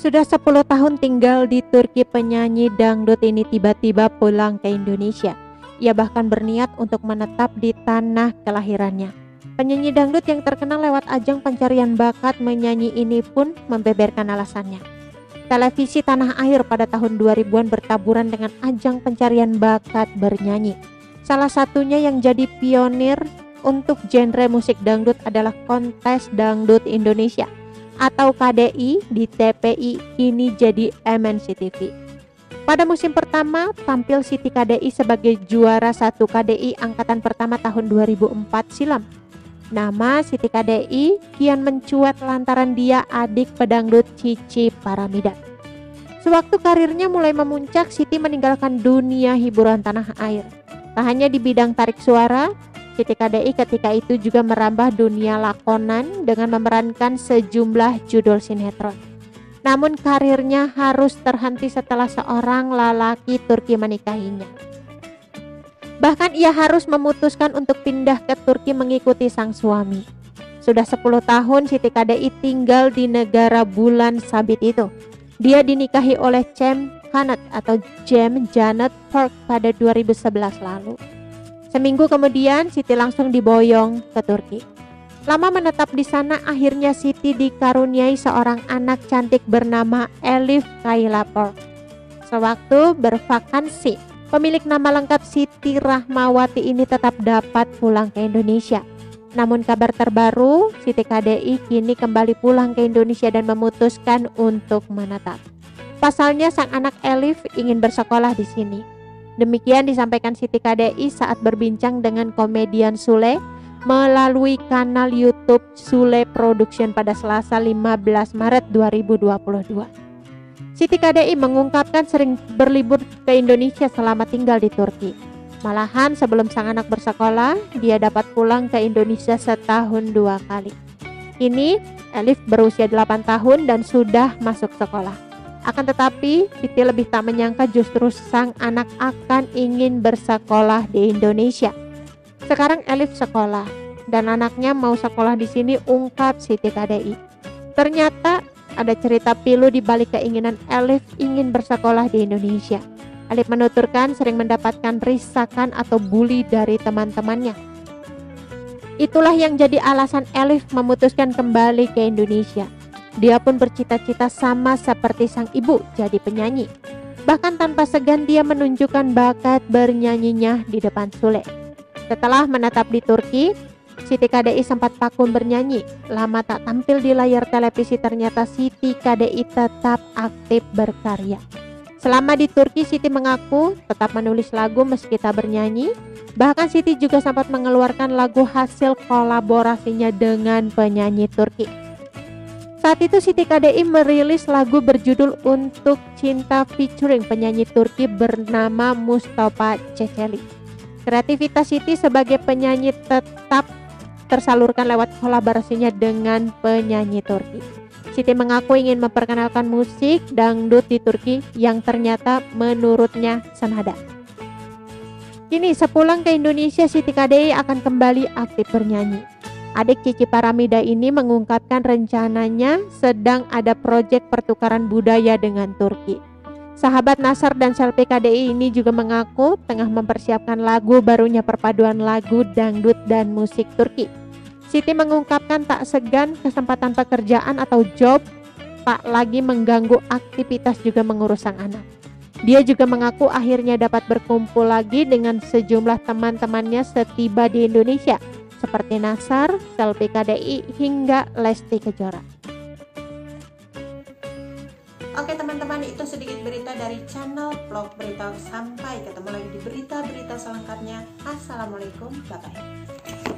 Sudah 10 tahun tinggal di Turki, penyanyi dangdut ini tiba-tiba pulang ke Indonesia. Ia bahkan berniat untuk menetap di tanah kelahirannya. Penyanyi dangdut yang terkenal lewat ajang pencarian bakat menyanyi ini pun membeberkan alasannya. Televisi tanah air pada tahun 2000-an bertaburan dengan ajang pencarian bakat bernyanyi. Salah satunya yang jadi pionir untuk genre musik dangdut adalah kontes dangdut Indonesia atau KDI di TPI, kini jadi MNCTV. Pada musim pertama tampil Siti KDI sebagai juara satu KDI angkatan pertama tahun 2004 silam. Nama Siti KDI kian mencuat lantaran dia adik pedangdut Cici Paramida. Sewaktu karirnya mulai memuncak, Siti meninggalkan dunia hiburan tanah air. Tak hanya di bidang tarik suara, Siti KDI ketika itu juga merambah dunia lakonan dengan memerankan sejumlah judul sinetron. Namun karirnya harus terhenti setelah seorang lelaki Turki menikahinya. Bahkan ia harus memutuskan untuk pindah ke Turki mengikuti sang suami. Sudah 10 tahun Siti KDI tinggal di negara bulan sabit itu. Dia dinikahi oleh Cem Kanat atau James Janet Park pada 2011 lalu. Seminggu kemudian Siti langsung diboyong ke Turki. Lama menetap di sana, akhirnya Siti dikaruniai seorang anak cantik bernama Elif Kailapor. Sewaktu bervakansi, pemilik nama lengkap Siti Rahmawati ini tetap dapat pulang ke Indonesia. Namun kabar terbaru, Siti KDI kini kembali pulang ke Indonesia dan memutuskan untuk menetap. Pasalnya sang anak Elif ingin bersekolah di sini. Demikian disampaikan Siti KDI saat berbincang dengan komedian Sule melalui kanal YouTube Sule Production pada Selasa 15 Maret 2022. Siti KDI mengungkapkan sering berlibur ke Indonesia selama tinggal di Turki. Malahan sebelum sang anak bersekolah, dia dapat pulang ke Indonesia setahun 2 kali. Kini Elif berusia 8 tahun dan sudah masuk sekolah. Akan tetapi, Siti lebih tak menyangka justru sang anak akan ingin bersekolah di Indonesia. Sekarang Elif sekolah dan anaknya mau sekolah di sini, ungkap Siti KDI. Ternyata ada cerita pilu di balik keinginan Elif ingin bersekolah di Indonesia. Elif menuturkan sering mendapatkan risakan atau bully dari teman-temannya. Itulah yang jadi alasan Elif memutuskan kembali ke Indonesia. Dia pun bercita-cita sama seperti sang ibu, jadi penyanyi. Bahkan tanpa segan dia menunjukkan bakat bernyanyinya di depan Sule. Setelah menetap di Turki, Siti KDI sempat vakum bernyanyi. Lama tak tampil di layar televisi, ternyata Siti KDI tetap aktif berkarya. Selama di Turki, Siti mengaku tetap menulis lagu meski tak bernyanyi. Bahkan Siti juga sempat mengeluarkan lagu hasil kolaborasinya dengan penyanyi Turki. Saat itu Siti KDI merilis lagu berjudul Untuk Cinta featuring penyanyi Turki bernama Mustafa Ceceli. Kreativitas Siti sebagai penyanyi tetap tersalurkan lewat kolaborasinya dengan penyanyi Turki. Siti mengaku ingin memperkenalkan musik dangdut di Turki yang ternyata menurutnya senada. Kini sepulang ke Indonesia, Siti KDI akan kembali aktif bernyanyi. Adik Cici Paramida ini mengungkapkan rencananya sedang ada proyek pertukaran budaya dengan Turki. Sahabat Nasar dan CLP KDI ini juga mengaku tengah mempersiapkan lagu barunya, perpaduan lagu dangdut dan musik Turki. Siti mengungkapkan tak segan kesempatan pekerjaan atau job tak lagi mengganggu aktivitas juga mengurus sang anak. Dia juga mengaku akhirnya dapat berkumpul lagi dengan sejumlah teman-temannya setiba di Indonesia, seperti Nasar, CLP KDI, hingga Lesti Kejora. Oke teman-teman, itu sedikit berita dari channel Vlog Berita. Sampai ketemu lagi di berita-berita selengkapnya. Assalamualaikum, bye-bye.